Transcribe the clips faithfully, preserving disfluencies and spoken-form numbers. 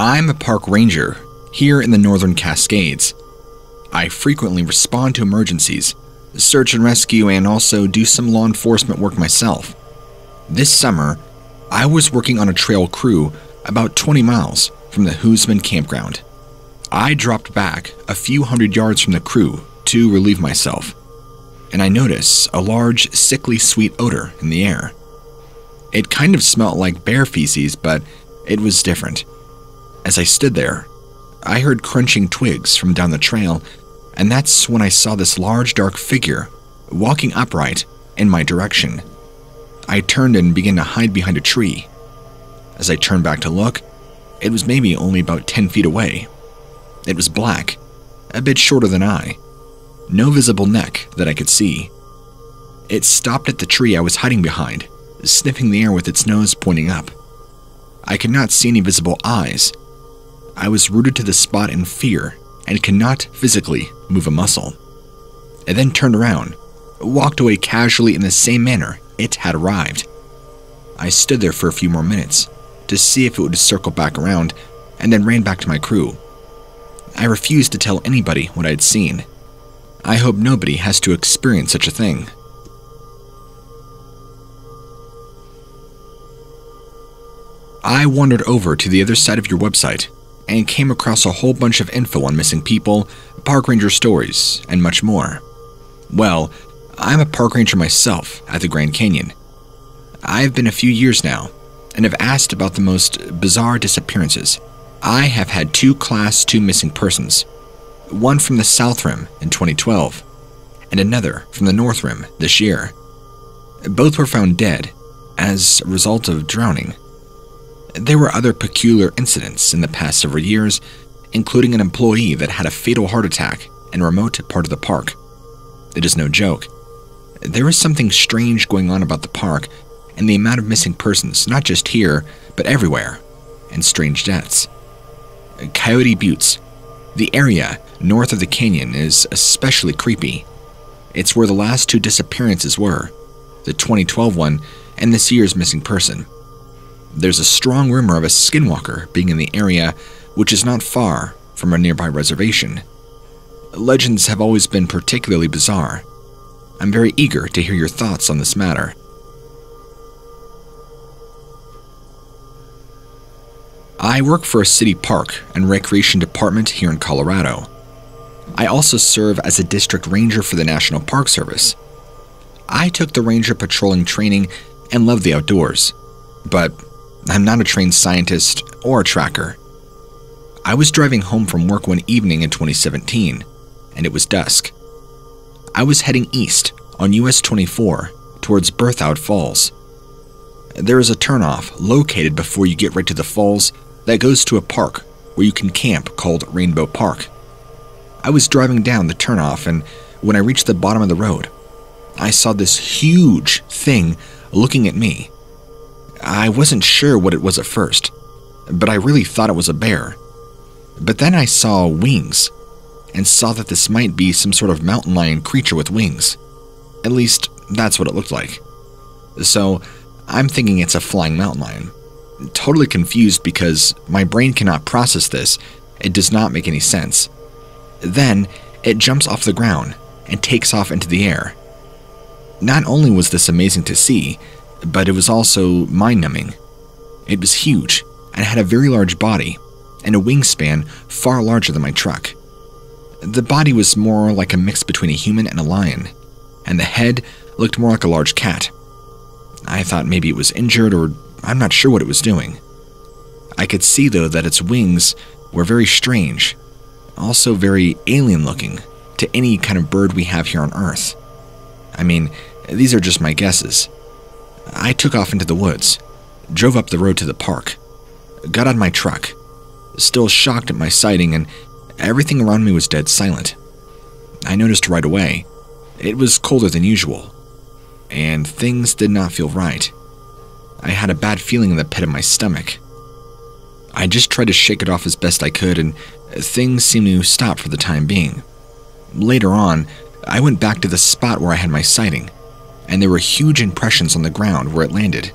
I'm a park ranger here in the Northern Cascades. I frequently respond to emergencies, search and rescue, and also do some law enforcement work myself. This summer, I was working on a trail crew about twenty miles from the Hoosman campground. I dropped back a few hundred yards from the crew to relieve myself, and I notice a large, sickly sweet odor in the air. It kind of smelled like bear feces, but it was different. As I stood there, I heard crunching twigs from down the trail, and that's when I saw this large dark figure walking upright in my direction. I turned and began to hide behind a tree. As I turned back to look, it was maybe only about ten feet away. It was black, a bit shorter than I, no visible neck that I could see. It stopped at the tree I was hiding behind, sniffing the air with its nose pointing up. I could not see any visible eyes. I was rooted to the spot in fear and could not physically move a muscle. It then turned around, walked away casually in the same manner it had arrived. I stood there for a few more minutes to see if it would circle back around, and then ran back to my crew. I refused to tell anybody what I had seen. I hope nobody has to experience such a thing. I wandered over to the other side of your website and came across a whole bunch of info on missing people, park ranger stories, and much more. Well, I'm a park ranger myself at the Grand Canyon. I've been a few years now and have asked about the most bizarre disappearances. I have had two Class two missing persons, one from the South Rim in twenty twelve and another from the North Rim this year. Both were found dead as a result of drowning. There were other peculiar incidents in the past several years, including an employee that had a fatal heart attack in a remote part of the park. It is no joke. There is something strange going on about the park and the amount of missing persons, not just here, but everywhere, and strange deaths. Coyote Buttes, the area north of the canyon, is especially creepy. It's where the last two disappearances were, the twenty twelve one and this year's missing person. There's a strong rumor of a skinwalker being in the area, which is not far from a nearby reservation. Legends have always been particularly bizarre. I'm very eager to hear your thoughts on this matter. I work for a city park and recreation department here in Colorado. I also serve as a district ranger for the National Park Service. I took the ranger patrolling training and love the outdoors, but I'm not a trained scientist or a tracker. I was driving home from work one evening in twenty seventeen, and it was dusk. I was heading east on U S twenty-four towards Berthoud Falls. There is a turnoff located before you get right to the falls that goes to a park where you can camp called Rainbow Park. I was driving down the turnoff, and when I reached the bottom of the road, I saw this huge thing looking at me. I wasn't sure what it was at first, but I really thought it was a bear. But then I saw wings and saw that this might be some sort of mountain lion creature with wings. At least, that's what it looked like. So, I'm thinking it's a flying mountain lion. Totally confused because my brain cannot process this. It does not make any sense. Then, it jumps off the ground and takes off into the air. Not only was this amazing to see, but it was also mind-numbing. It was huge and had a very large body and a wingspan far larger than my truck. The body was more like a mix between a human and a lion, and the head looked more like a large cat. I thought maybe it was injured, or I'm not sure what it was doing. I could see, though, that its wings were very strange, also very alien-looking to any kind of bird we have here on Earth. I mean, these are just my guesses. I took off into the woods, drove up the road to the park, got on my truck, still shocked at my sighting, and everything around me was dead silent. I noticed right away it was colder than usual, and things did not feel right. I had a bad feeling in the pit of my stomach. I just tried to shake it off as best I could, and things seemed to stop for the time being. Later on, I went back to the spot where I had my sighting, and there were huge impressions on the ground where it landed,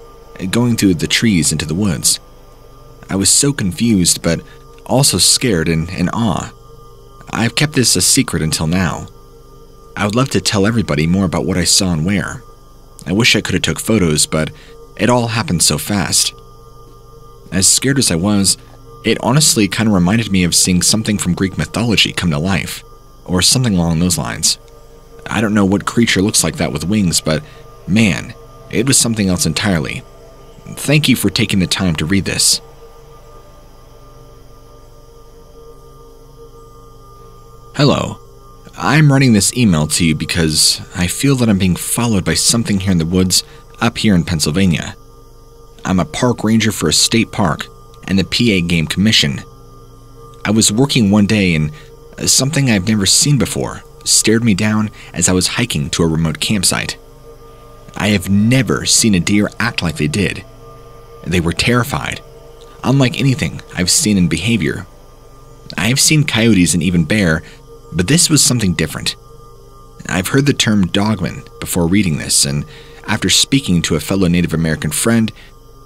going through the trees into the woods. I was so confused, but also scared and in awe. I've kept this a secret until now. I would love to tell everybody more about what I saw and where. I wish I could have took photos, but it all happened so fast. As scared as I was, it honestly kind of reminded me of seeing something from Greek mythology come to life, or something along those lines. I don't know what creature looks like that with wings, but man, it was something else entirely. Thank you for taking the time to read this. Hello. I'm writing this email to you because I feel that I'm being followed by something here in the woods up here in Pennsylvania. I'm a park ranger for a state park and the P A Game Commission. I was working one day and something I've never seen before stared me down as I was hiking to a remote campsite. I have never seen a deer act like they did. They were terrified, unlike anything I've seen in behavior. I have seen coyotes and even bear, but this was something different. I've heard the term dogman before reading this, and after speaking to a fellow Native American friend,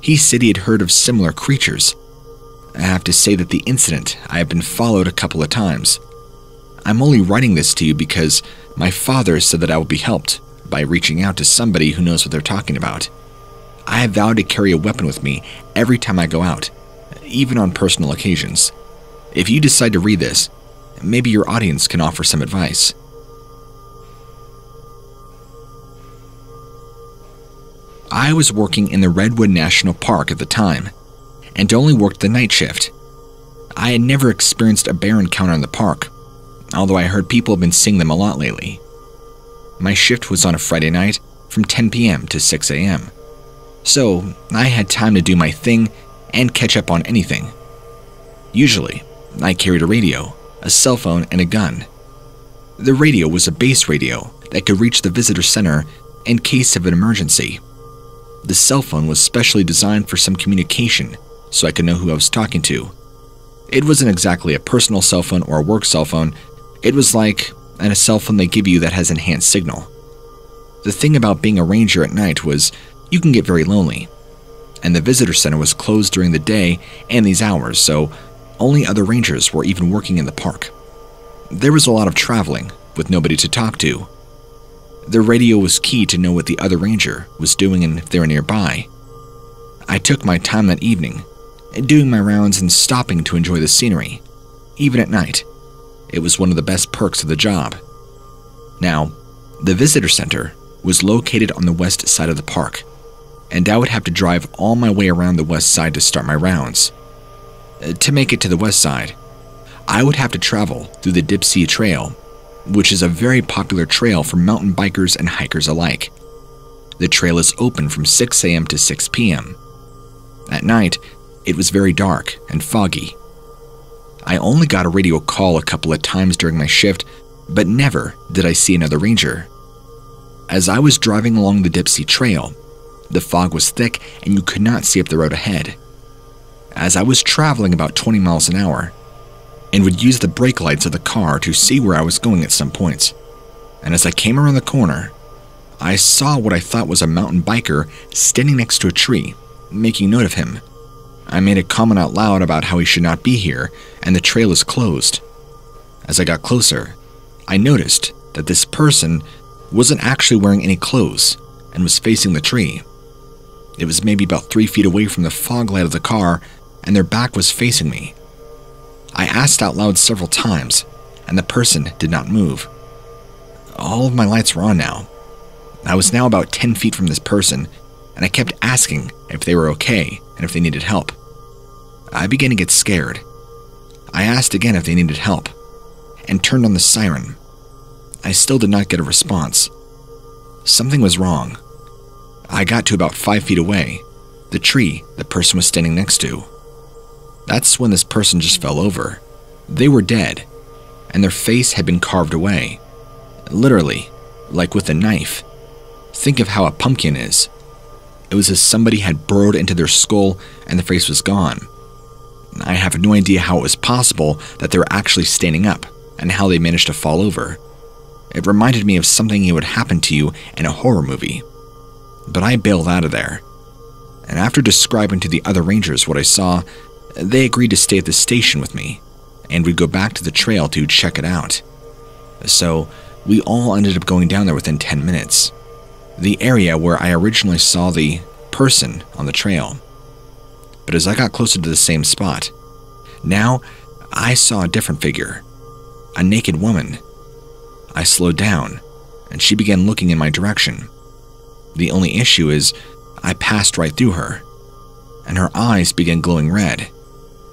he said he had heard of similar creatures. I have to say that the incident I have been followed a couple of times. I'm only writing this to you because my father said that I would be helped by reaching out to somebody who knows what they're talking about. I have vowed to carry a weapon with me every time I go out, even on personal occasions. If you decide to read this, maybe your audience can offer some advice. I was working in the Redwood National Park at the time, and only worked the night shift. I had never experienced a bear encounter in the park, although I heard people have been seeing them a lot lately. My shift was on a Friday night from ten p m to six a m, so I had time to do my thing and catch up on anything. Usually, I carried a radio, a cell phone, and a gun. The radio was a base radio that could reach the visitor center in case of an emergency. The cell phone was specially designed for some communication so I could know who I was talking to. It wasn't exactly a personal cell phone or a work cell phone, it was like and a cell phone they give you that has enhanced signal. The thing about being a ranger at night was you can get very lonely, and the visitor center was closed during the day and these hours, so only other rangers were even working in the park. There was a lot of traveling with nobody to talk to. The radio was key to know what the other ranger was doing and if they were nearby. I took my time that evening, doing my rounds and stopping to enjoy the scenery, even at night. It was one of the best perks of the job. Now, the visitor center was located on the west side of the park, and I would have to drive all my way around the west side to start my rounds. To make it to the west side, I would have to travel through the Dipsea Trail, which is a very popular trail for mountain bikers and hikers alike. The trail is open from six a m to six p m At night, it was very dark and foggy. I only got a radio call a couple of times during my shift, but never did I see another ranger. As I was driving along the Dipsea Trail, the fog was thick and you could not see up the road ahead. As I was traveling about twenty miles an hour, and would use the brake lights of the car to see where I was going at some points, and as I came around the corner, I saw what I thought was a mountain biker standing next to a tree, making note of him. I made a comment out loud about how he should not be here and the trail is closed. As I got closer, I noticed that this person wasn't actually wearing any clothes and was facing the tree. It was maybe about three feet away from the fog light of the car and their back was facing me. I asked out loud several times and the person did not move. All of my lights were on now. I was now about ten feet from this person and I kept asking if they were okay and if they needed help. I began to get scared. I asked again if they needed help and turned on the siren. I still did not get a response. Something was wrong. I got to about five feet away, the tree the person was standing next to. That's when this person just fell over. They were dead, and their face had been carved away. Literally, like with a knife. Think of how a pumpkin is. It was as somebody had burrowed into their skull and the face was gone. I have no idea how it was possible that they were actually standing up and how they managed to fall over. It reminded me of something that would happen to you in a horror movie. But I bailed out of there. And after describing to the other rangers what I saw, They agreed to stay at the station with me, and we'd go back to the trail to check it out. So we all ended up going down there within ten minutes. The area where I originally saw the person on the trail. But as I got closer to the same spot, now I saw a different figure, a naked woman. I slowed down, and she began looking in my direction. The only issue is I passed right through her, and her eyes began glowing red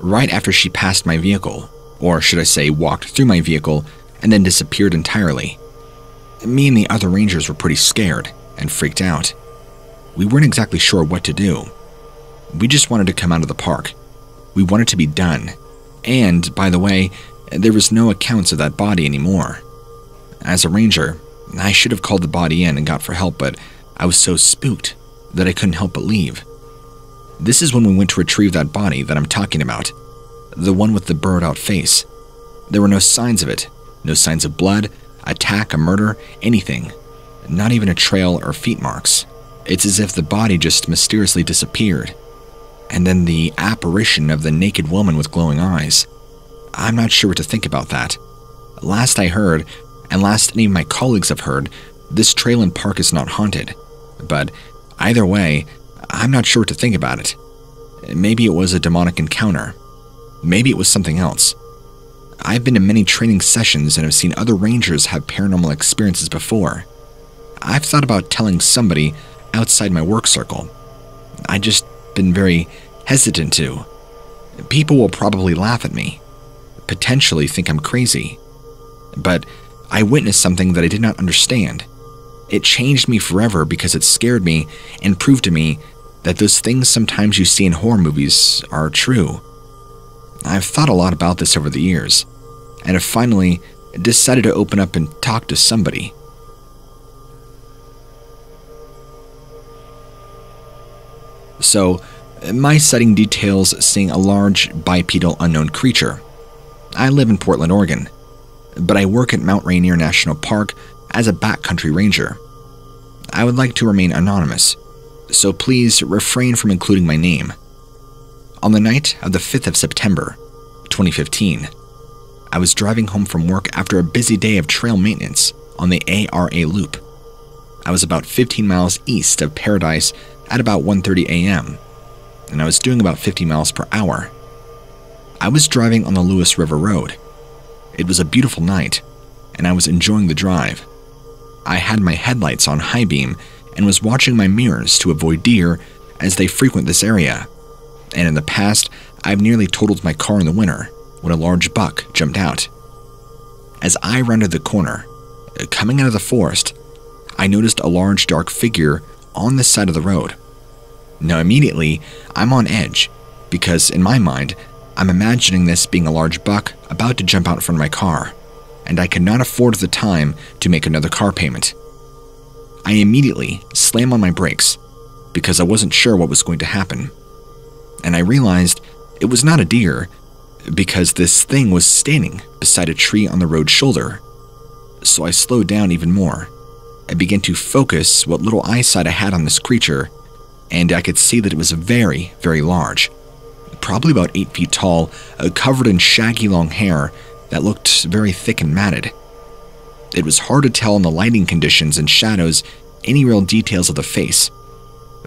right after she passed my vehicle, or should I say walked through my vehicle and then disappeared entirely. Me and the other rangers were pretty scared and freaked out. We weren't exactly sure what to do. We just wanted to come out of the park. We wanted to be done. And, by the way, there was no accounts of that body anymore. As a ranger, I should have called the body in and got for help, but I was so spooked that I couldn't help but leave. This is when we went to retrieve that body that I'm talking about, the one with the burrowed out face. There were no signs of it, no signs of blood, attack, a murder, anything, not even a trail or feet marks. It's as if the body just mysteriously disappeared. And then the apparition of the naked woman with glowing eyes. I'm not sure what to think about that. Last I heard, and last any of my colleagues have heard, this trail and park is not haunted. But either way, I'm not sure what to think about it. Maybe it was a demonic encounter. Maybe it was something else. I've been to many training sessions and have seen other rangers have paranormal experiences before. I've thought about telling somebody outside my work circle. I just been very hesitant to. People will probably laugh at me, potentially think I'm crazy. But I witnessed something that I did not understand. It changed me forever because it scared me and proved to me that those things sometimes you see in horror movies are true. I've thought a lot about this over the years, and have finally decided to open up and talk to somebody. So, my sighting details seeing a large bipedal unknown creature. I live in Portland, Oregon, but I work at Mount Rainier National Park as a backcountry ranger. I would like to remain anonymous, so please refrain from including my name. On the night of the fifth of September, twenty fifteen, I was driving home from work after a busy day of trail maintenance on the Ara loop. I was about fifteen miles east of Paradise at about one thirty a m, and I was doing about fifty miles per hour. I was driving on the Lewis River Road. It was a beautiful night, and I was enjoying the drive. I had my headlights on high beam and was watching my mirrors to avoid deer as they frequent this area, and in the past, I've nearly totaled my car in the winter when a large buck jumped out. As I rounded the corner, coming out of the forest, I noticed a large dark figure on the side of the road. Now immediately, I'm on edge because in my mind, I'm imagining this being a large buck about to jump out from my car, and I could not afford the time to make another car payment. I immediately slam on my brakes because I wasn't sure what was going to happen, and I realized it was not a deer because this thing was standing beside a tree on the road shoulder. So I slowed down even more. I began to focus what little eyesight I had on this creature, and I could see that it was very, very large, probably about eight feet tall, covered in shaggy long hair that looked very thick and matted. It was hard to tell in the lighting conditions and shadows any real details of the face,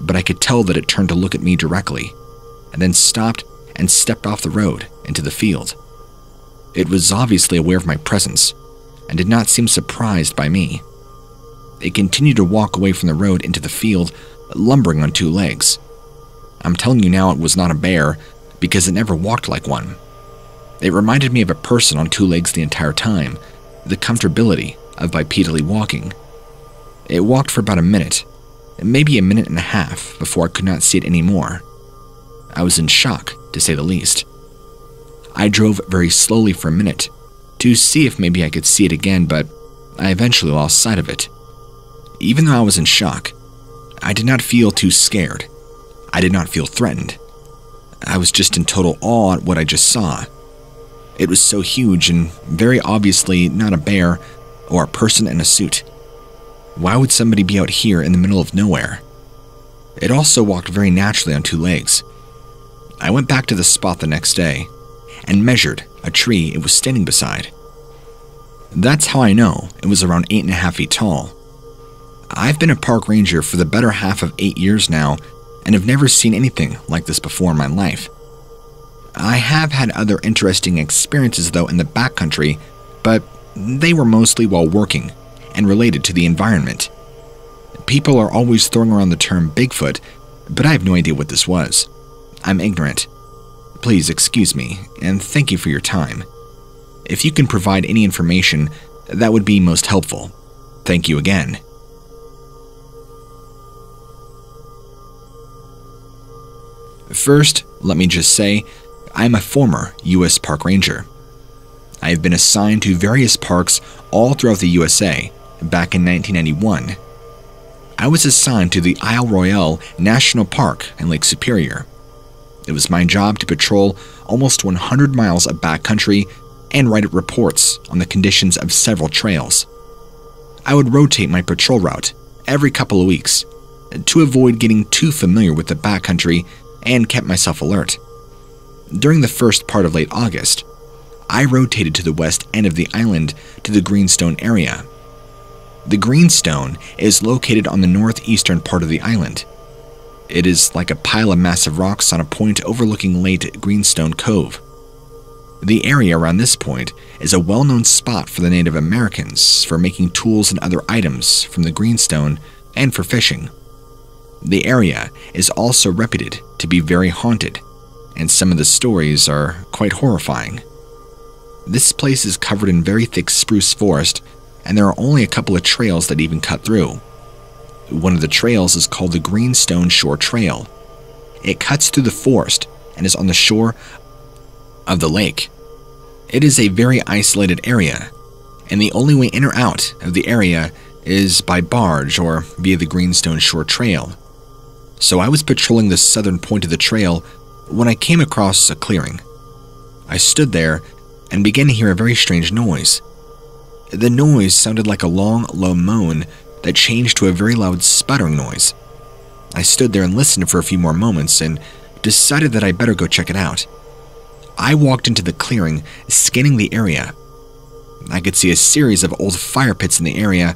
but I could tell that it turned to look at me directly, and then stopped and stepped off the road into the field. It was obviously aware of my presence, and did not seem surprised by me. It continued to walk away from the road into the field, lumbering on two legs. I'm telling you now, it was not a bear because it never walked like one. It reminded me of a person on two legs the entire time, the comfortability of bipedally walking. It walked for about a minute, maybe a minute and a half, before I could not see it anymore. I was in shock, to say the least. I drove very slowly for a minute to see if maybe I could see it again, but I eventually lost sight of it. Even though I was in shock, I did not feel too scared. I did not feel threatened. I was just in total awe at what I just saw. It was so huge and very obviously not a bear or a person in a suit. Why would somebody be out here in the middle of nowhere? It also walked very naturally on two legs. I went back to the spot the next day and measured a tree it was standing beside. That's how I know it was around eight and a half feet tall. I've been a park ranger for the better half of eight years now and have never seen anything like this before in my life. I have had other interesting experiences though in the backcountry, but they were mostly while working and related to the environment. People are always throwing around the term Bigfoot, but I have no idea what this was. I'm ignorant. Please excuse me, and thank you for your time. If you can provide any information, that would be most helpful. Thank you again. First, let me just say, I am a former U S Park Ranger. I have been assigned to various parks all throughout the U S A back in nineteen ninety-one. I was assigned to the Isle Royale National Park in Lake Superior. It was my job to patrol almost one hundred miles of backcountry and write up reports on the conditions of several trails. I would rotate my patrol route every couple of weeks to avoid getting too familiar with the backcountry and kept myself alert. During the first part of late August, I rotated to the west end of the island to the Greenstone area. The Greenstone is located on the northeastern part of the island. It is like a pile of massive rocks on a point overlooking Lake Greenstone Cove. The area around this point is a well-known spot for the Native Americans for making tools and other items from the greenstone and for fishing. The area is also reputed to be very haunted, and some of the stories are quite horrifying. This place is covered in very thick spruce forest, and there are only a couple of trails that even cut through. One of the trails is called the Greenstone Shore Trail. It cuts through the forest and is on the shore of the lake. It is a very isolated area, and the only way in or out of the area is by barge or via the Greenstone Shore Trail. So I was patrolling the southern point of the trail when I came across a clearing. I stood there and began to hear a very strange noise. The noise sounded like a long, low moan that changed to a very loud sputtering noise. I stood there and listened for a few more moments and decided that I better go check it out. I walked into the clearing, scanning the area. I could see a series of old fire pits in the area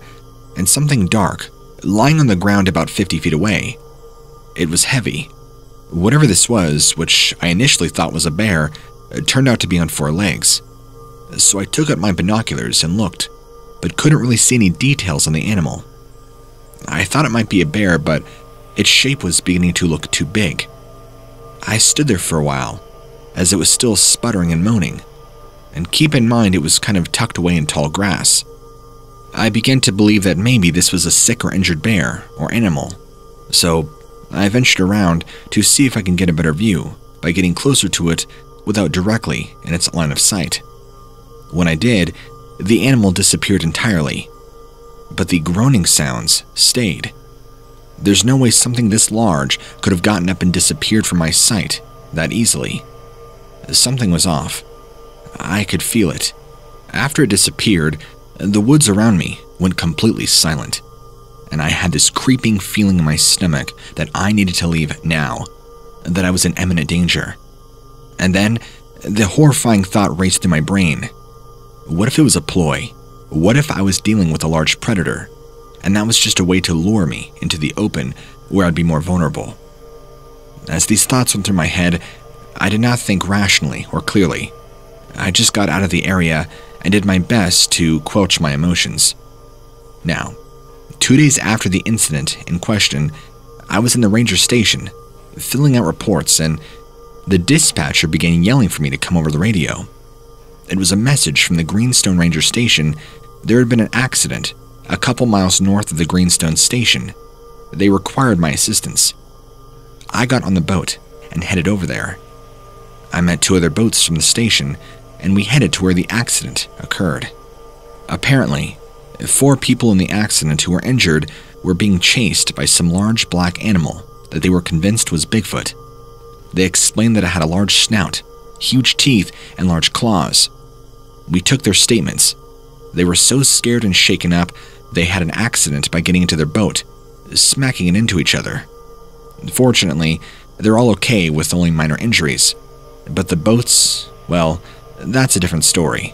and something dark lying on the ground about fifty feet away. It was heavy. Whatever this was, which I initially thought was a bear, turned out to be on four legs. So I took out my binoculars and looked, but couldn't really see any details on the animal. I thought it might be a bear, but its shape was beginning to look too big. I stood there for a while, as it was still sputtering and moaning, and keep in mind it was kind of tucked away in tall grass. I began to believe that maybe this was a sick or injured bear or animal, so I ventured around to see if I can get a better view by getting closer to it without directly in its line of sight. When I did, the animal disappeared entirely, but the groaning sounds stayed. There's no way something this large could have gotten up and disappeared from my sight that easily. Something was off. I could feel it. After it disappeared, the woods around me went completely silent, and I had this creeping feeling in my stomach that I needed to leave now, that I was in imminent danger. And then, the horrifying thought raced through my brain. What if it was a ploy? What if I was dealing with a large predator, and that was just a way to lure me into the open where I'd be more vulnerable? As these thoughts went through my head, I did not think rationally or clearly. I just got out of the area and did my best to quench my emotions. Now, two days after the incident in question, I was in the ranger station, filling out reports, and the dispatcher began yelling for me to come over the radio. It was a message from the Greenstone Ranger Station. There had been an accident a couple miles north of the Greenstone Station. They required my assistance. I got on the boat and headed over there. I met two other boats from the station, and we headed to where the accident occurred. Apparently, four people in the accident who were injured were being chased by some large black animal that they were convinced was Bigfoot. They explained that it had a large snout, huge teeth, and large claws. We took their statements. They were so scared and shaken up, they had an accident by getting into their boat, smacking it into each other. Fortunately, they're all okay with only minor injuries. But the boats, well, that's a different story.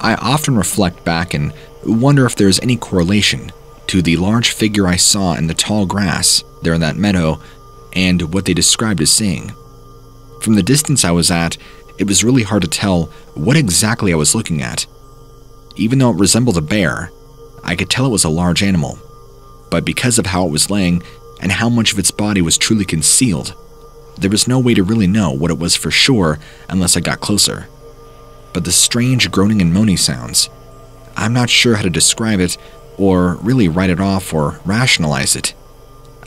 I often reflect back and wonder if there's any correlation to the large figure I saw in the tall grass there in that meadow and what they described as seeing. From the distance I was at, it was really hard to tell what exactly I was looking at. Even though it resembled a bear, I could tell it was a large animal, but because of how it was laying and how much of its body was truly concealed, there was no way to really know what it was for sure unless I got closer. But the strange groaning and moaning sounds, I'm not sure how to describe it or really write it off or rationalize it.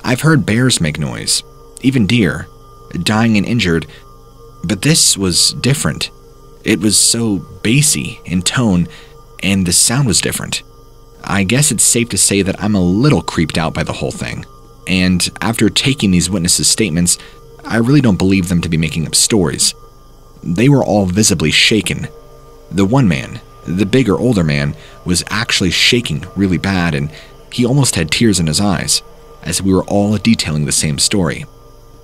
I've heard bears make noise, even deer, dying and injured, but this was different. It was so bassy in tone, and the sound was different. I guess it's safe to say that I'm a little creeped out by the whole thing, and after taking these witnesses' statements, I really don't believe them to be making up stories. They were all visibly shaken. The one man, the bigger, older man, was actually shaking really bad, and he almost had tears in his eyes, as we were all detailing the same story.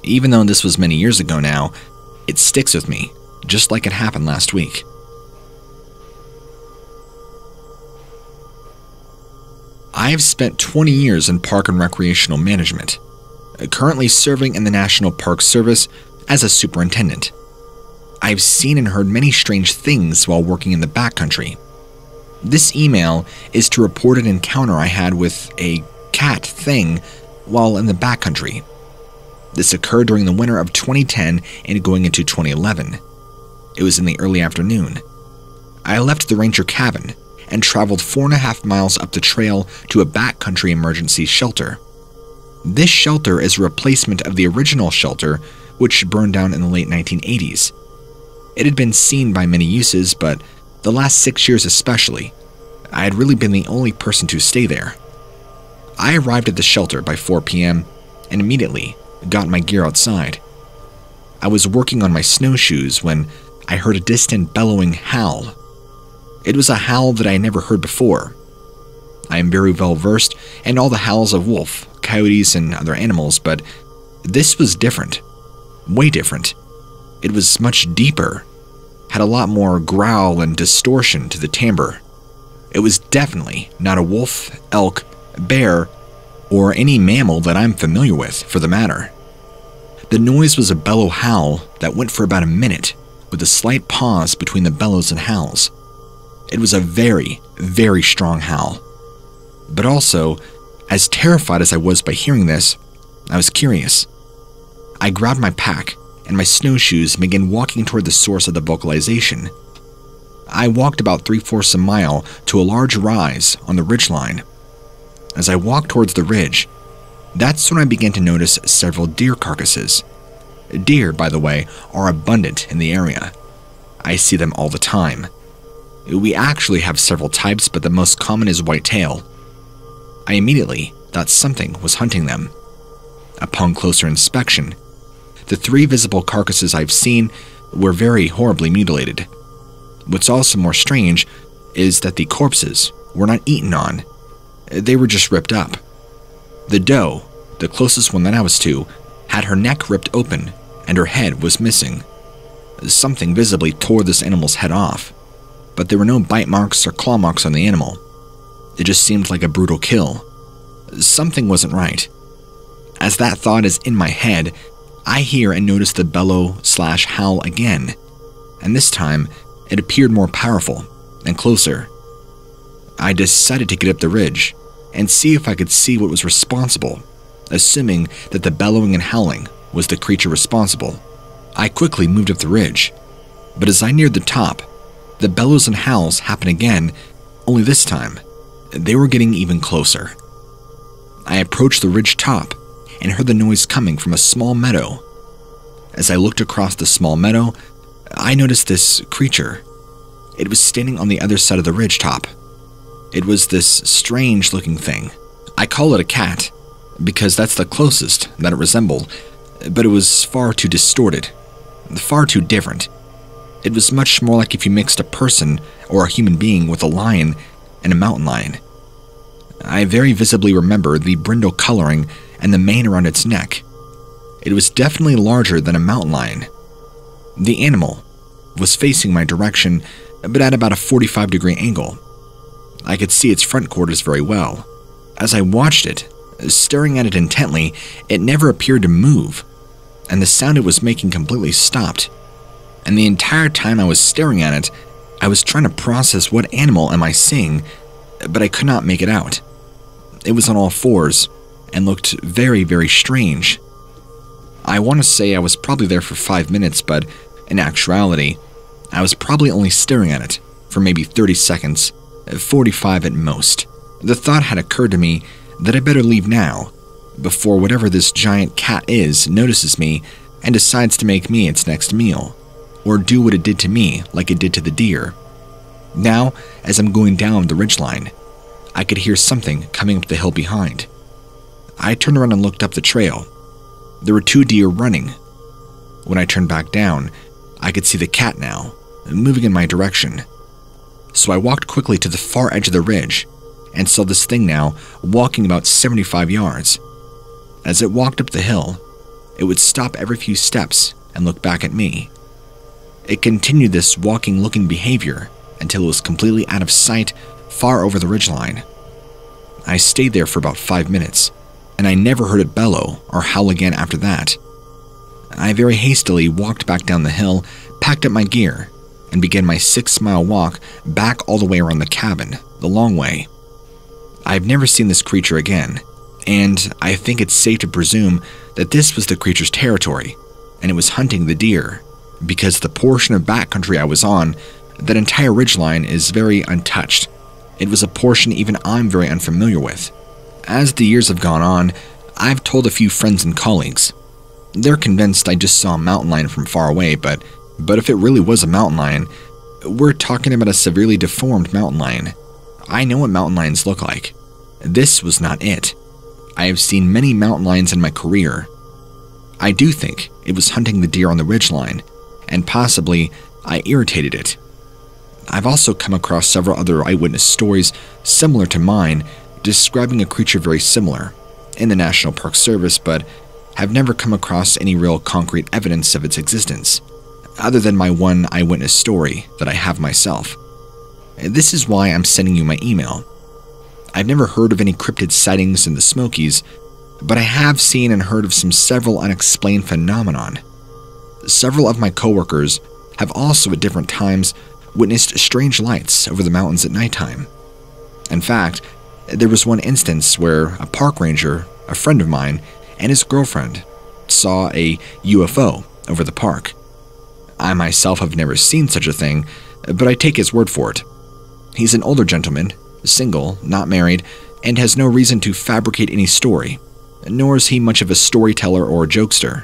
Even though this was many years ago now, it sticks with me, just like it happened last week. I have spent twenty years in park and recreational management, currently serving in the National Park Service as a superintendent. I've seen and heard many strange things while working in the backcountry. This email is to report an encounter I had with a cat thing while in the backcountry. This occurred during the winter of twenty ten and going into twenty eleven. It was in the early afternoon. I left the ranger cabin and traveled four and a half miles up the trail to a backcountry emergency shelter. This shelter is a replacement of the original shelter, which burned down in the late nineteen eighties. It had been seen by many uses, but the last six years especially, I had really been the only person to stay there. I arrived at the shelter by four p m and immediately got my gear outside. I was working on my snowshoes when I heard a distant bellowing howl. It was a howl that I had never heard before. I am very well versed in all the howls of wolf, coyotes, and other animals, but this was different, way different. It was much deeper, had a lot more growl and distortion to the timbre. It was definitely not a wolf, elk, bear, or any mammal that I'm familiar with, for the matter. The noise was a bellow howl that went for about a minute, with a slight pause between the bellows and howls. It was a very, very strong howl. But also, as terrified as I was by hearing this, I was curious. I grabbed my pack and my snowshoes and began walking toward the source of the vocalization. I walked about three-fourths a mile to a large rise on the ridgeline. As I walked towards the ridge, that's when I began to notice several deer carcasses. Deer, by the way, are abundant in the area. I see them all the time. We actually have several types, but the most common is whitetail. I immediately thought something was hunting them. Upon closer inspection, the three visible carcasses I've seen were very horribly mutilated. What's also more strange is that the corpses were not eaten on. They were just ripped up. The doe, the closest one that I was to, had her neck ripped open and her head was missing. Something visibly tore this animal's head off, but there were no bite marks or claw marks on the animal. It just seemed like a brutal kill. Something wasn't right. As that thought is in my head, I hear and notice the bellow slash howl again, and this time it appeared more powerful and closer. I decided to get up the ridge and see if I could see what was responsible, assuming that the bellowing and howling was the creature responsible. I quickly moved up the ridge, but as I neared the top, the bellows and howls happened again, only this time they were getting even closer. I approached the ridge top and heard the noise coming from a small meadow. As I looked across the small meadow, I noticed this creature. It was standing on the other side of the ridge top. It was this strange-looking thing. I call it a cat, because that's the closest that it resembled, but it was far too distorted, far too different. It was much more like if you mixed a person or a human being with a lion and a mountain lion. I very visibly remember the brindle coloring and the mane around its neck. It was definitely larger than a mountain lion. The animal was facing my direction, but at about a forty-five degree angle. I could see its front quarters very well. As I watched it, staring at it intently, it never appeared to move, and the sound it was making completely stopped. And the entire time I was staring at it, I was trying to process what animal am I seeing, but I could not make it out. It was on all fours and looked very, very strange. I want to say I was probably there for five minutes, but in actuality, I was probably only staring at it for maybe thirty seconds, forty-five at most. The thought had occurred to me that I better leave now, before whatever this giant cat is notices me and decides to make me its next meal, or do what it did to me like it did to the deer. Now, as I'm going down the ridgeline, I could hear something coming up the hill behind. I turned around and looked up the trail. There were two deer running. When I turned back down, I could see the cat now, moving in my direction. So I walked quickly to the far edge of the ridge and saw this thing now walking about seventy-five yards. As it walked up the hill, it would stop every few steps and look back at me. It continued this walking-looking behavior until it was completely out of sight far over the ridgeline. I stayed there for about five minutes, and I never heard it bellow or howl again after that. I very hastily walked back down the hill, packed up my gear, and began my six-mile walk back all the way around the cabin, the long way. I've never seen this creature again, and I think it's safe to presume that this was the creature's territory, and it was hunting the deer, because the portion of backcountry I was on, that entire ridgeline, is very untouched. It was a portion even I'm very unfamiliar with. As the years have gone on, I've told a few friends and colleagues. They're convinced I just saw a mountain lion from far away, but, but if it really was a mountain lion, we're talking about a severely deformed mountain lion. I know what mountain lions look like. This was not it. I have seen many mountain lions in my career. I do think it was hunting the deer on the ridgeline, and possibly I irritated it. I've also come across several other eyewitness stories similar to mine describing a creature very similar in the National Park Service, but have never come across any real concrete evidence of its existence, other than my one eyewitness story that I have myself. This is why I'm sending you my email. I've never heard of any cryptid sightings in the Smokies, but I have seen and heard of some several unexplained phenomenon. Several of my coworkers have also at different times witnessed strange lights over the mountains at nighttime. In fact, there was one instance where a park ranger, a friend of mine, and his girlfriend saw a U F O over the park. I myself have never seen such a thing, but I take his word for it. He's an older gentleman, single, not married, and has no reason to fabricate any story, nor is he much of a storyteller or a jokester.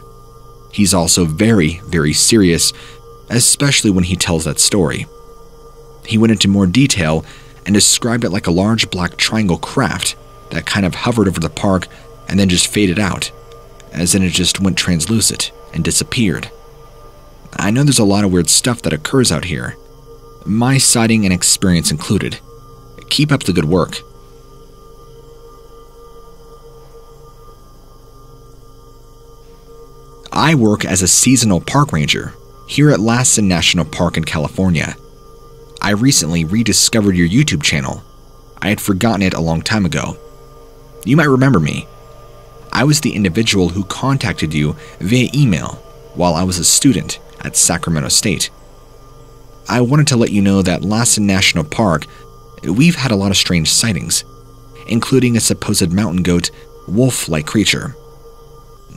He's also very, very serious, especially when he tells that story. He went into more detail and described it like a large black triangle craft that kind of hovered over the park and then just faded out, as in it just went translucent and disappeared. I know there's a lot of weird stuff that occurs out here, my sighting and experience included. Keep up the good work. I work as a seasonal park ranger here at Lassen National Park in California. I recently rediscovered your YouTube channel. I had forgotten it a long time ago. You might remember me. I was the individual who contacted you via email while I was a student at Sacramento State. I wanted to let you know that Lassen National Park, we've had a lot of strange sightings, including a supposed mountain goat, wolf-like creature.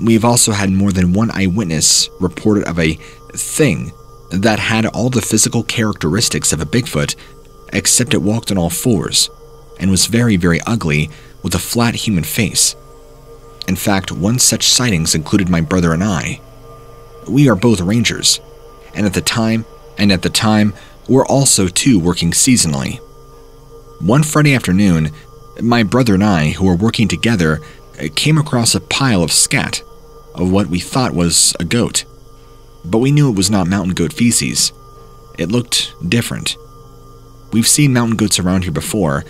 We've also had more than one eyewitness reported of a thing that had all the physical characteristics of a Bigfoot, except it walked on all fours and was very, very ugly with a flat human face. In fact, one such sightings included my brother and I. We are both rangers, and at the time, and at the time, we're also too working seasonally. One Friday afternoon, my brother and I, who were working together, came across a pile of scat of what we thought was a goat, but we knew it was not mountain goat feces. It looked different. We've seen mountain goats around here before,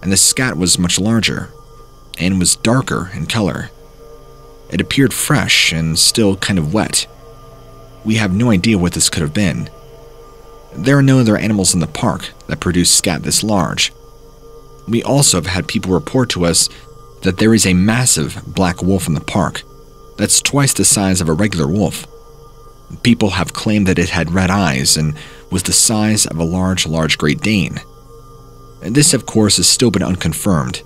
and the scat was much larger and was darker in color. It appeared fresh and still kind of wet. We have no idea what this could have been. There are no other animals in the park that produce scat this large. We also have had people report to us that there is a massive black wolf in the park that's twice the size of a regular wolf. People have claimed that it had red eyes and was the size of a large, large Great Dane. This, of course, has still been unconfirmed.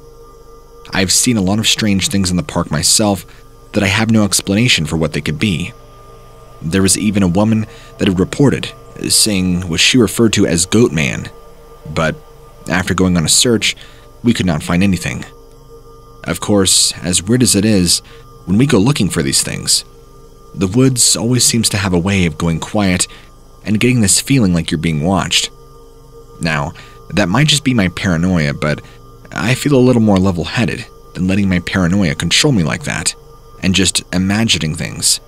I've seen a lot of strange things in the park myself that I have no explanation for what they could be. There was even a woman that had reported seeing what she referred to as Goat Man, but after going on a search, we could not find anything. Of course, as weird as it is, when we go looking for these things, the woods always seems to have a way of going quiet and getting this feeling like you're being watched. Now, that might just be my paranoia, but I feel a little more level-headed than letting my paranoia control me like that and just imagining things.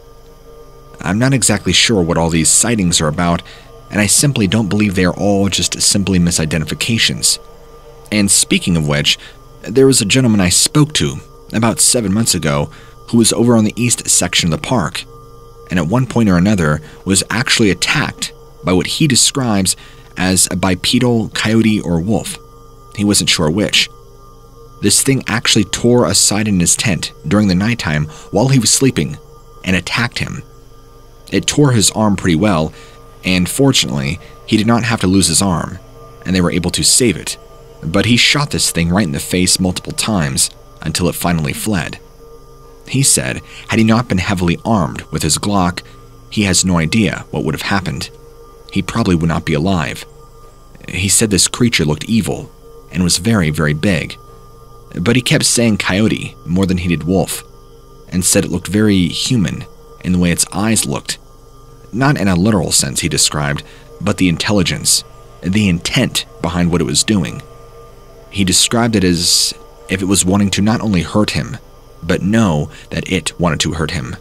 I'm not exactly sure what all these sightings are about, and I simply don't believe they are all just simply misidentifications. And speaking of which, there was a gentleman I spoke to about seven months ago who was over on the east section of the park, and at one point or another was actually attacked by what he describes as a bipedal coyote or wolf. He wasn't sure which. This thing actually tore aside in his tent during the nighttime while he was sleeping and attacked him. It tore his arm pretty well, and fortunately, he did not have to lose his arm, and they were able to save it. But he shot this thing right in the face multiple times until it finally fled. He said, had he not been heavily armed with his Glock, he has no idea what would have happened. He probably would not be alive. He said this creature looked evil and was very, very big. But he kept saying coyote more than he did wolf, and said it looked very human in the way its eyes looked. Not in a literal sense, he described, but the intelligence, the intent behind what it was doing. He described it as if it was wanting to not only hurt him, but know that it wanted to hurt him.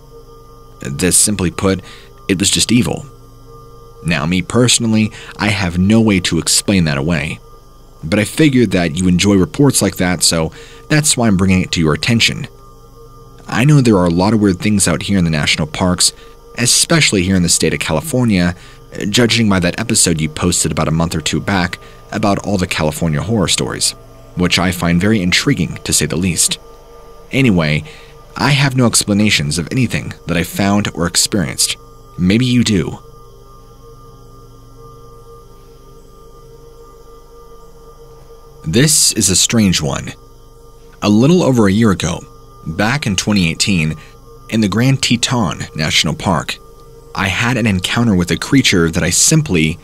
This, simply put, it was just evil. Now, me personally, I have no way to explain that away. But I figured that you enjoy reports like that, so that's why I'm bringing it to your attention. I know there are a lot of weird things out here in the national parks, especially here in the state of California, judging by that episode you posted about a month or two back about all the California horror stories, which I find very intriguing to say the least. Anyway, I have no explanations of anything that I've found or experienced. Maybe you do. This is a strange one. A little over a year ago, back in twenty eighteen, in the Grand Teton National Park, I had an encounter with a creature that I simply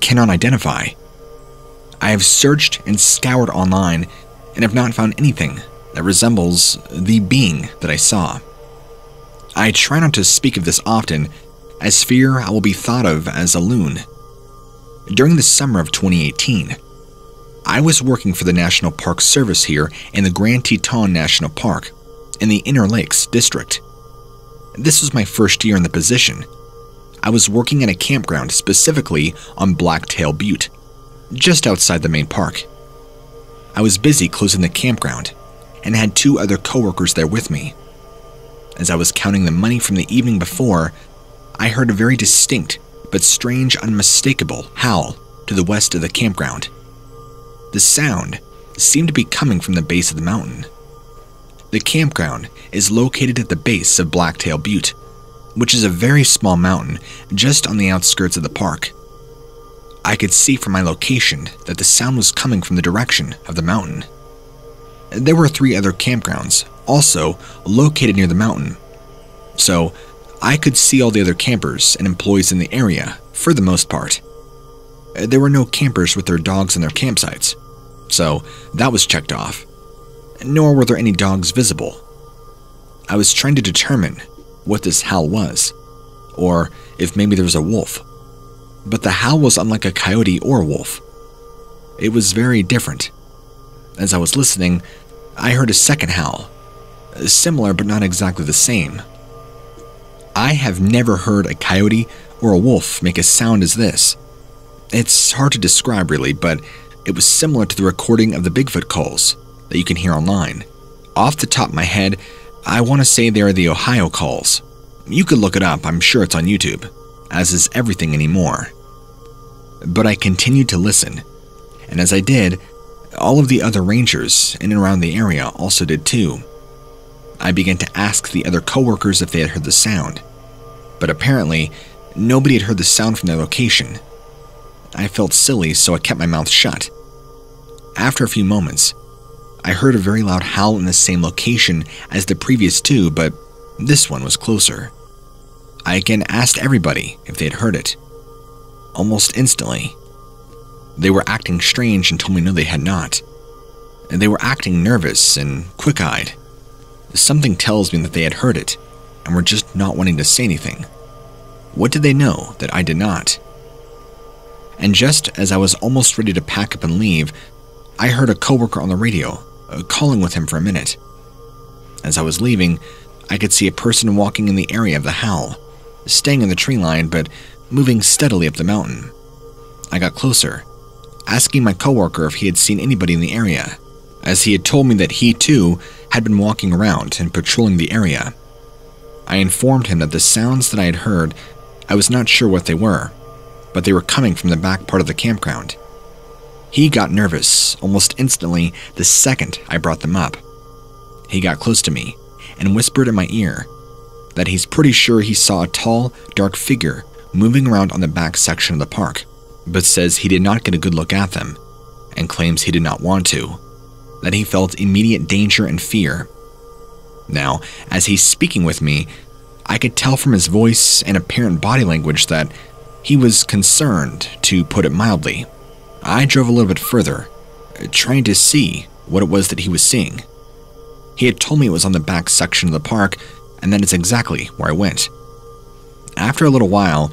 cannot identify. I have searched and scoured online and have not found anything that resembles the being that I saw. I try not to speak of this often, as fear I will be thought of as a loon. During the summer of twenty eighteen, I was working for the National Park Service here in the Grand Teton National Park in the Inner Lakes District. This was my first year in the position. I was working at a campground specifically on Blacktail Butte, just outside the main park. I was busy closing the campground and had two other coworkers there with me. As I was counting the money from the evening before, I heard a very distinct but strange, unmistakable howl to the west of the campground. The sound seemed to be coming from the base of the mountain. The campground is located at the base of Blacktail Butte, which is a very small mountain just on the outskirts of the park. I could see from my location that the sound was coming from the direction of the mountain. There were three other campgrounds also located near the mountain, so I could see all the other campers and employees in the area for the most part. There were no campers with their dogs in their campsites, so that was checked off. Nor were there any dogs visible. I was trying to determine what this howl was, or if maybe there was a wolf. But the howl was unlike a coyote or a wolf. It was very different. As I was listening, I heard a second howl, similar but not exactly the same. I have never heard a coyote or a wolf make a sound as this. It's hard to describe really, but it was similar to the recording of the Bigfoot calls that you can hear online. Off the top of my head, I want to say they're the Ohio Calls. You could look it up, I'm sure it's on YouTube, as is everything anymore. But I continued to listen, and as I did, all of the other rangers in and around the area also did too. I began to ask the other coworkers if they had heard the sound, but apparently nobody had heard the sound from their location. I felt silly, so I kept my mouth shut. After a few moments, I heard a very loud howl in the same location as the previous two, but this one was closer. I again asked everybody if they had heard it. Almost instantly, they were acting strange and told me no, they had not. And they were acting nervous and quick-eyed. Something tells me that they had heard it and were just not wanting to say anything. What did they know that I did not? And just as I was almost ready to pack up and leave, I heard a coworker on the radio uh, calling with him for a minute. As I was leaving, I could see a person walking in the area of the howl, staying in the tree line but moving steadily up the mountain. I got closer, asking my coworker if he had seen anybody in the area, as he had told me that he too had been walking around and patrolling the area. I informed him that the sounds that I had heard, I was not sure what they were, but they were coming from the back part of the campground. He got nervous almost instantly the second I brought them up. He got close to me and whispered in my ear that he's pretty sure he saw a tall, dark figure moving around on the back section of the park, but says he did not get a good look at them and claims he did not want to, that he felt immediate danger and fear. Now, as he's speaking with me, I could tell from his voice and apparent body language that he was concerned, to put it mildly. I drove a little bit further, trying to see what it was that he was seeing. He had told me it was on the back section of the park, and that is exactly where I went. After a little while,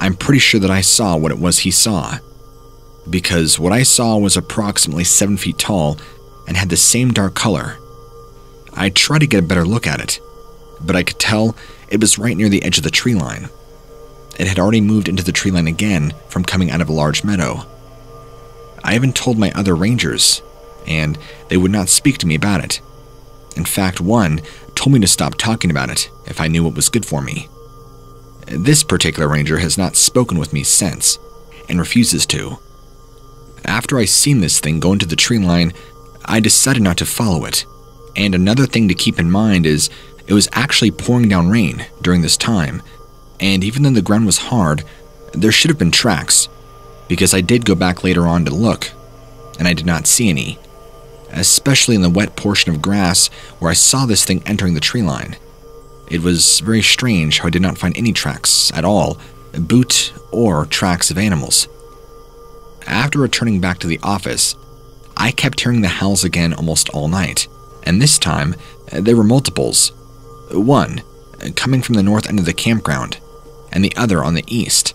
I'm pretty sure that I saw what it was he saw, because what I saw was approximately seven feet tall and had the same dark color. I tried to get a better look at it, but I could tell it was right near the edge of the tree line. It had already moved into the tree line again from coming out of a large meadow. I even told my other rangers, and they would not speak to me about it. In fact, one told me to stop talking about it if I knew what was good for me. This particular ranger has not spoken with me since, and refuses to. After I seen this thing go into the tree line, I decided not to follow it. And another thing to keep in mind is it was actually pouring down rain during this time, and even though the ground was hard, there should have been tracks, because I did go back later on to look, and I did not see any, especially in the wet portion of grass where I saw this thing entering the tree line. It was very strange how I did not find any tracks at all, boot or tracks of animals. After returning back to the office, I kept hearing the howls again almost all night, and this time there were multiples. One coming from the north end of the campground, and the other on the east.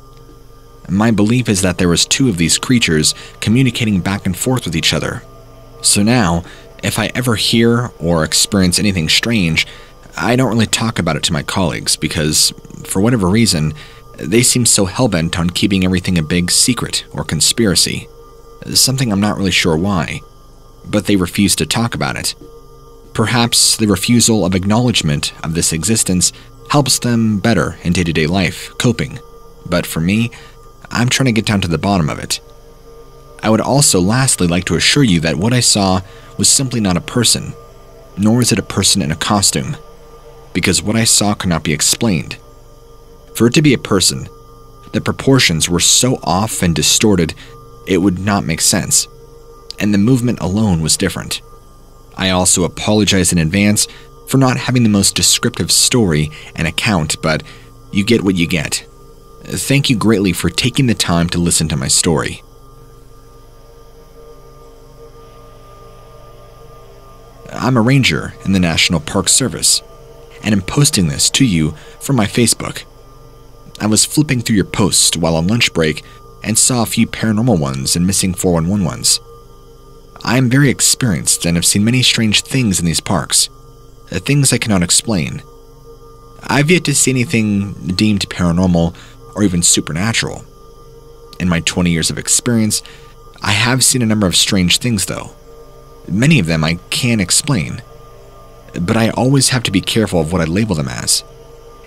My belief is that there was two of these creatures communicating back and forth with each other. So now, if I ever hear or experience anything strange, I don't really talk about it to my colleagues because, for whatever reason, they seem so hellbent on keeping everything a big secret or conspiracy. Something I'm not really sure why, but they refuse to talk about it. Perhaps the refusal of acknowledgement of this existence helps them better in day-to-day life, coping. But for me, I'm trying to get down to the bottom of it. I would also lastly like to assure you that what I saw was simply not a person, nor is it a person in a costume, because what I saw could not be explained. For it to be a person, the proportions were so off and distorted it would not make sense, and the movement alone was different. I also apologize in advance for not having the most descriptive story and account, but you get what you get. Thank you greatly for taking the time to listen to my story. I'm a ranger in the National Park Service, and I'm posting this to you from my Facebook. I was flipping through your posts while on lunch break and saw a few paranormal ones and missing four one one ones. I am very experienced and have seen many strange things in these parks, things I cannot explain. I've yet to see anything deemed paranormal or even supernatural. In my twenty years of experience, I have seen a number of strange things though. Many of them I can explain. but I always have to be careful of what I label them as,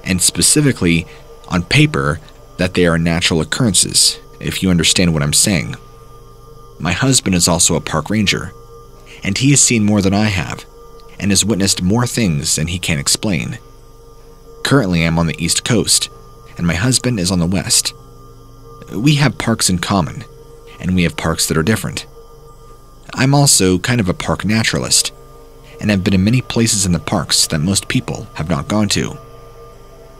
and specifically, on paper, that they are natural occurrences, if you understand what I'm saying. My husband is also a park ranger, and he has seen more than I have, and has witnessed more things than he can explain. Currently, I'm on the East Coast, and my husband is on the West. We have parks in common, and we have parks that are different. I'm also kind of a park naturalist, and have been in many places in the parks that most people have not gone to.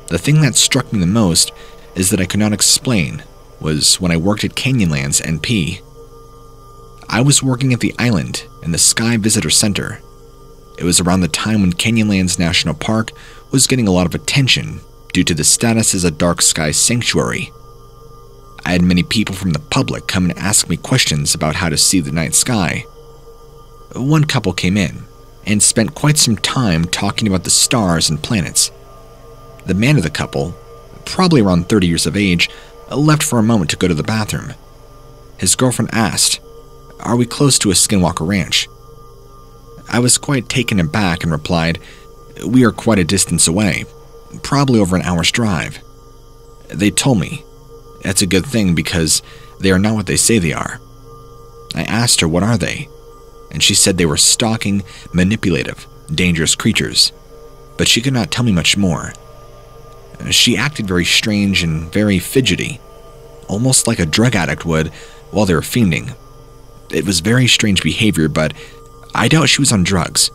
The thing that struck me the most is that I could not explain was when I worked at Canyonlands N P. I was working at the Island in the Sky Visitor Center. It was around the time when Canyonlands National Park was getting a lot of attention due to the status as a dark sky sanctuary. I had many people from the public come and ask me questions about how to see the night sky. One couple came in and spent quite some time talking about the stars and planets. The man of the couple, probably around thirty years of age, left for a moment to go to the bathroom. His girlfriend asked, "Are we close to a Skinwalker Ranch?" I was quite taken aback and replied, "We are quite a distance away, probably over an hour's drive." They told me, "That's a good thing because they are not what they say they are." I asked her, "What are they?" And she said they were stalking, manipulative, dangerous creatures, but she could not tell me much more. She acted very strange and very fidgety, almost like a drug addict would while they were fiending. It was very strange behavior, but I doubt she was on drugs,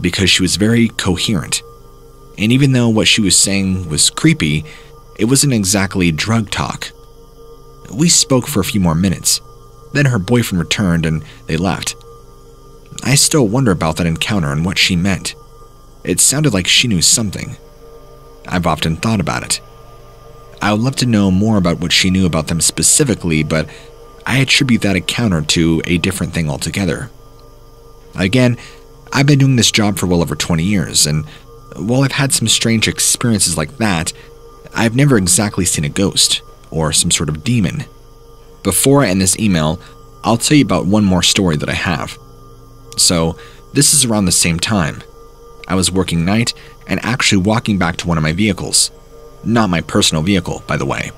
because she was very coherent. And even though what she was saying was creepy, it wasn't exactly drug talk. We spoke for a few more minutes, then her boyfriend returned and they left. I still wonder about that encounter and what she meant. It sounded like she knew something. I've often thought about it. I would love to know more about what she knew about them specifically, but I attribute that encounter to a different thing altogether. Again, I've been doing this job for well over twenty years, and while I've had some strange experiences like that, I've never exactly seen a ghost or some sort of demon. Before I end this email, I'll tell you about one more story that I have. So, this is around the same time. I was working night and actually walking back to one of my vehicles. Not my personal vehicle, by the way.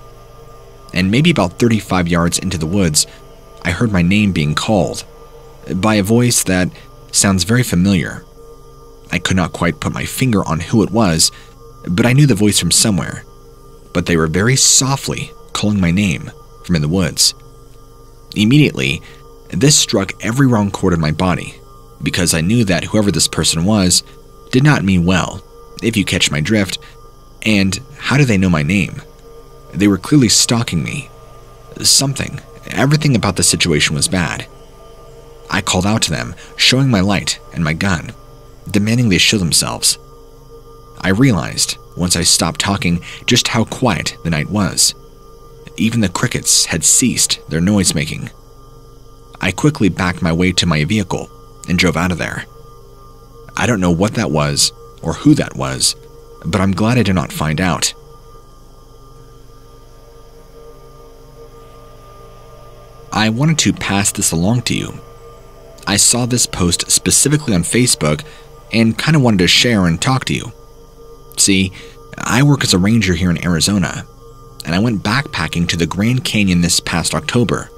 And maybe about thirty-five yards into the woods, I heard my name being called by a voice that sounds very familiar. I could not quite put my finger on who it was, but I knew the voice from somewhere. But they were very softly calling my name from in the woods. Immediately, this struck every wrong chord in my body, because I knew that whoever this person was did not mean well, if you catch my drift. And how do they know my name? They were clearly stalking me. Something, everything about the situation was bad. I called out to them, showing my light and my gun, demanding they show themselves. I realized, once I stopped talking, just how quiet the night was. Even the crickets had ceased their noise-making. I quickly backed my way to my vehicle and drove out of there. I don't know what that was or who that was, but I'm glad I did not find out. I wanted to pass this along to you. I saw this post specifically on Facebook and kind of wanted to share and talk to you. See, I work as a ranger here in Arizona, and I went backpacking to the Grand Canyon this past October.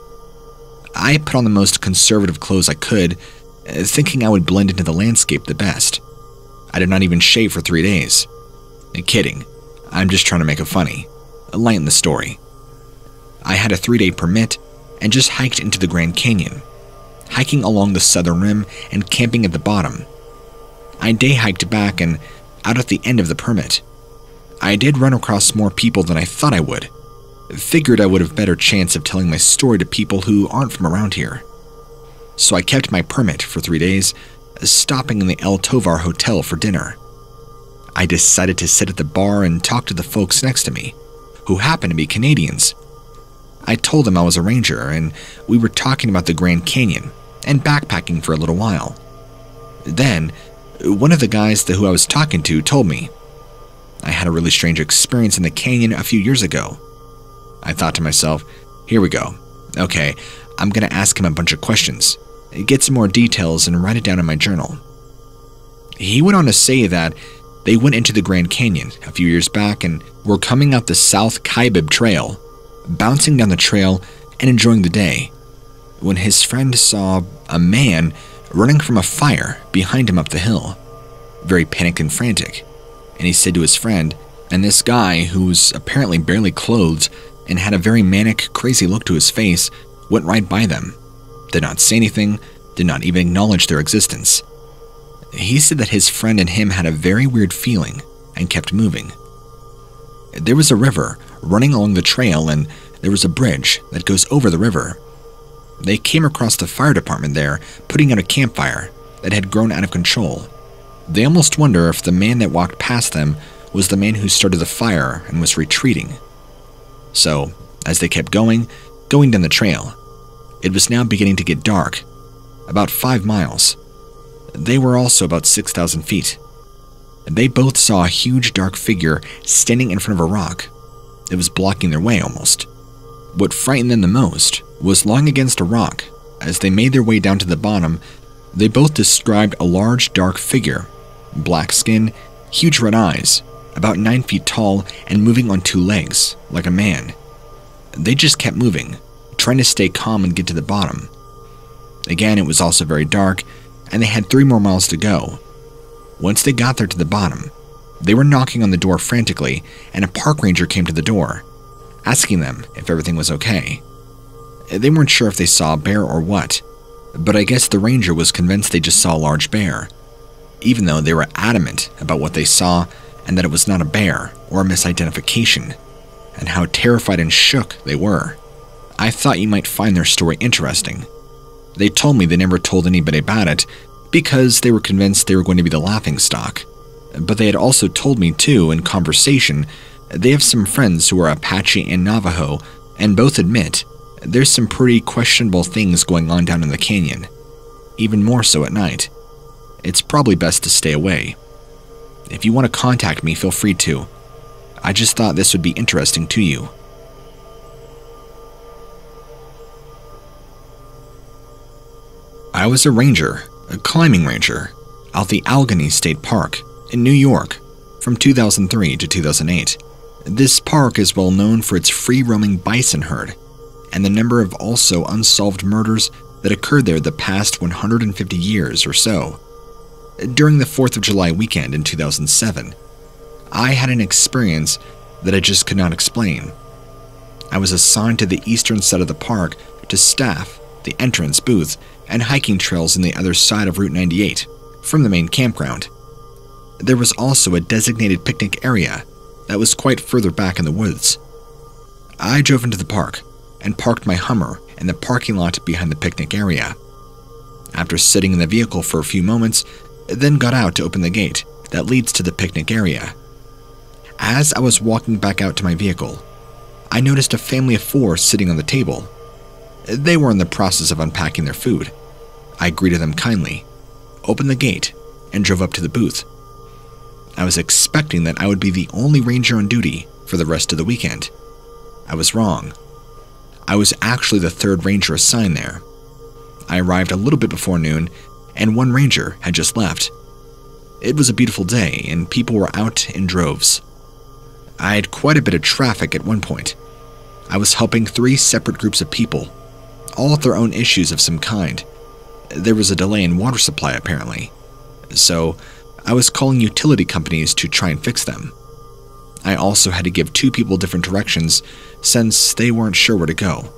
I put on the most conservative clothes I could, thinking I would blend into the landscape the best. I did not even shave for three days. Kidding, I'm just trying to make it funny, lighten the story. I had a three-day permit and just hiked into the Grand Canyon, hiking along the southern rim and camping at the bottom. I day hiked back and out at the end of the permit. I did run across more people than I thought I would. Figured I would have better chance of telling my story to people who aren't from around here. So I kept my permit for three days, stopping in the El Tovar Hotel for dinner. I decided to sit at the bar and talk to the folks next to me, who happened to be Canadians. I told them I was a ranger, and we were talking about the Grand Canyon and backpacking for a little while. Then, one of the guys who I was talking to told me, "I had a really strange experience in the canyon a few years ago." I thought to myself, here we go. Okay, I'm going to ask him a bunch of questions, get some more details, and write it down in my journal. He went on to say that they went into the Grand Canyon a few years back and were coming up the South Kaibab Trail, bouncing down the trail and enjoying the day, when his friend saw a man running from a fire behind him up the hill, very panicked and frantic, and he said to his friend, and this guy, who was apparently barely clothed and had a very manic, crazy look to his face, went right by them, did not say anything, did not even acknowledge their existence. He said that his friend and him had a very weird feeling and kept moving. There was a river running along the trail, and there was a bridge that goes over the river. They came across the fire department there, putting out a campfire that had grown out of control. They almost wonder if the man that walked past them was the man who started the fire and was retreating. So, as they kept going, going down the trail, it was now beginning to get dark, about five miles. They were also about six thousand feet. They both saw a huge dark figure standing in front of a rock. It was blocking their way almost. What frightened them the most was lying against a rock. As they made their way down to the bottom, they both described a large dark figure, black skin, huge red eyes, about nine feet tall and moving on two legs, like a man. They just kept moving, trying to stay calm and get to the bottom. Again, it was also very dark, and they had three more miles to go. Once they got there to the bottom, they were knocking on the door frantically, and a park ranger came to the door, asking them if everything was okay. They weren't sure if they saw a bear or what, but I guess the ranger was convinced they just saw a large bear, even though they were adamant about what they saw and that it was not a bear or a misidentification, and how terrified and shook they were. I thought you might find their story interesting. They told me they never told anybody about it because they were convinced they were going to be the laughingstock. But they had also told me too, in conversation, they have some friends who are Apache and Navajo, and both admit there's some pretty questionable things going on down in the canyon, even more so at night. It's probably best to stay away. If you want to contact me, feel free to. I just thought this would be interesting to you. I was a ranger, a climbing ranger, out the Allegheny State Park in New York from two thousand three to two thousand eight. This park is well known for its free-roaming bison herd and the number of also unsolved murders that occurred there the past one hundred fifty years or so. During the fourth of July weekend in two thousand seven, I had an experience that I just could not explain. I was assigned to the eastern side of the park to staff the entrance booth and hiking trails on the other side of Route ninety-eight from the main campground. There was also a designated picnic area that was quite further back in the woods. I drove into the park and parked my Hummer in the parking lot behind the picnic area. After sitting in the vehicle for a few moments, then got out to open the gate that leads to the picnic area. As I was walking back out to my vehicle, I noticed a family of four sitting on the table. They were in the process of unpacking their food. I greeted them kindly, opened the gate, and drove up to the booth. I was expecting that I would be the only ranger on duty for the rest of the weekend. I was wrong. I was actually the third ranger assigned there. I arrived a little bit before noon, and one ranger had just left. It was a beautiful day, and people were out in droves. I had quite a bit of traffic at one point. I was helping three separate groups of people, all with their own issues of some kind. There was a delay in water supply, apparently, so I was calling utility companies to try and fix them. I also had to give two people different directions since they weren't sure where to go.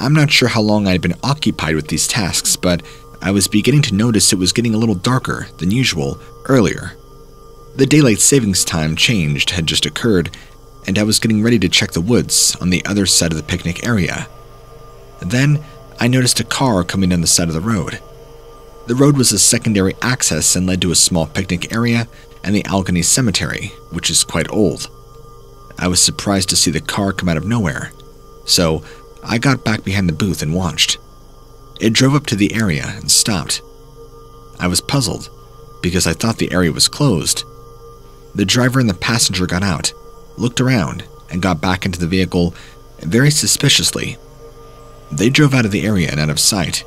I'm not sure how long I had been occupied with these tasks, but I was beginning to notice it was getting a little darker than usual earlier. The daylight savings time change had just occurred, and I was getting ready to check the woods on the other side of the picnic area. Then I noticed a car coming down the side of the road. The road was a secondary access and led to a small picnic area and the Allegheny Cemetery, which is quite old. I was surprised to see the car come out of nowhere, so I got back behind the booth and watched. It drove up to the area and stopped. I was puzzled because I thought the area was closed. The driver and the passenger got out, looked around, and got back into the vehicle very suspiciously. They drove out of the area and out of sight.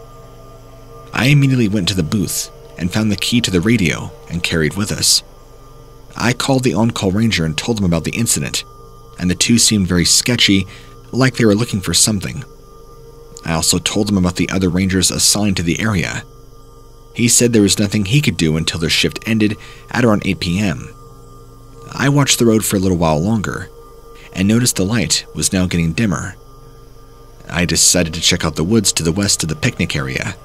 I immediately went to the booth and found the key to the radio and carried with us. I called the on-call ranger and told him about the incident, and the two seemed very sketchy, like they were looking for something. I also told him about the other rangers assigned to the area. He said there was nothing he could do until their shift ended at around eight p m I watched the road for a little while longer, and noticed the light was now getting dimmer. I decided to check out the woods to the west of the picnic area.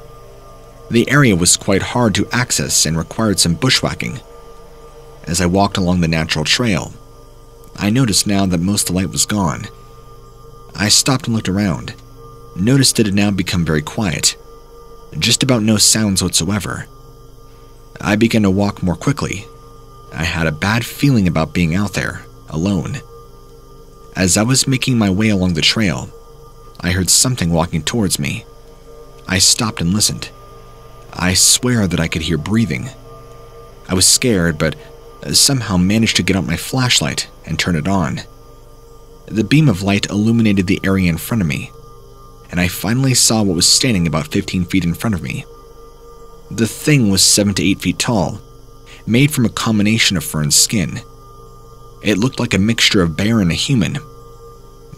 The area was quite hard to access and required some bushwhacking. As I walked along the natural trail, I noticed now that most of the light was gone. I stopped and looked around, noticed it had now become very quiet, just about no sounds whatsoever. I began to walk more quickly. I had a bad feeling about being out there, alone. As I was making my way along the trail, I heard something walking towards me. I stopped and listened. I swear that I could hear breathing. I was scared, but somehow managed to get out my flashlight and turn it on. The beam of light illuminated the area in front of me, and I finally saw what was standing about fifteen feet in front of me. The thing was seven to eight feet tall, made from a combination of fur and skin. It looked like a mixture of bear and a human.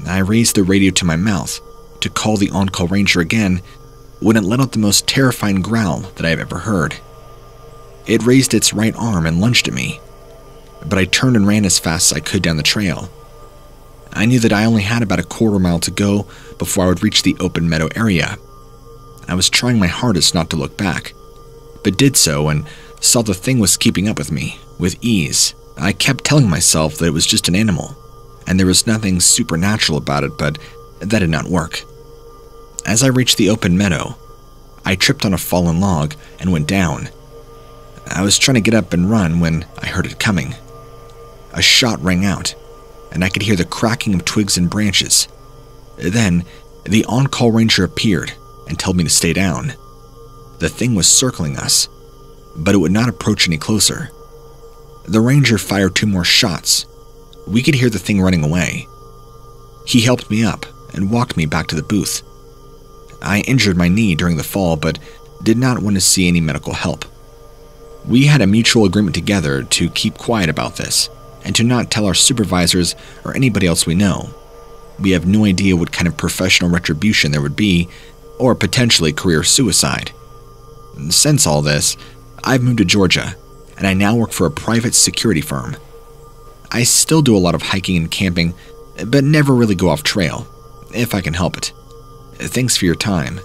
I raised the radio to my mouth to call the on-call ranger again when it let out the most terrifying growl that I have ever heard. It raised its right arm and lunged at me, but I turned and ran as fast as I could down the trail. I knew that I only had about a quarter mile to go before I would reach the open meadow area. I was trying my hardest not to look back, but did so and saw the thing was keeping up with me with ease. I kept telling myself that it was just an animal, and there was nothing supernatural about it, but that did not work. As I reached the open meadow, I tripped on a fallen log and went down. I was trying to get up and run when I heard it coming. A shot rang out, and I could hear the cracking of twigs and branches. Then, the on-call ranger appeared and told me to stay down. The thing was circling us, but it would not approach any closer. The ranger fired two more shots. We could hear the thing running away. He helped me up and walked me back to the booth. I injured my knee during the fall, but did not want to see any medical help. We had a mutual agreement together to keep quiet about this and to not tell our supervisors or anybody else we know. We have no idea what kind of professional retribution there would be, or potentially career suicide. Since all this, I've moved to Georgia, and I now work for a private security firm. I still do a lot of hiking and camping, but never really go off trail, if I can help it. Thanks for your time.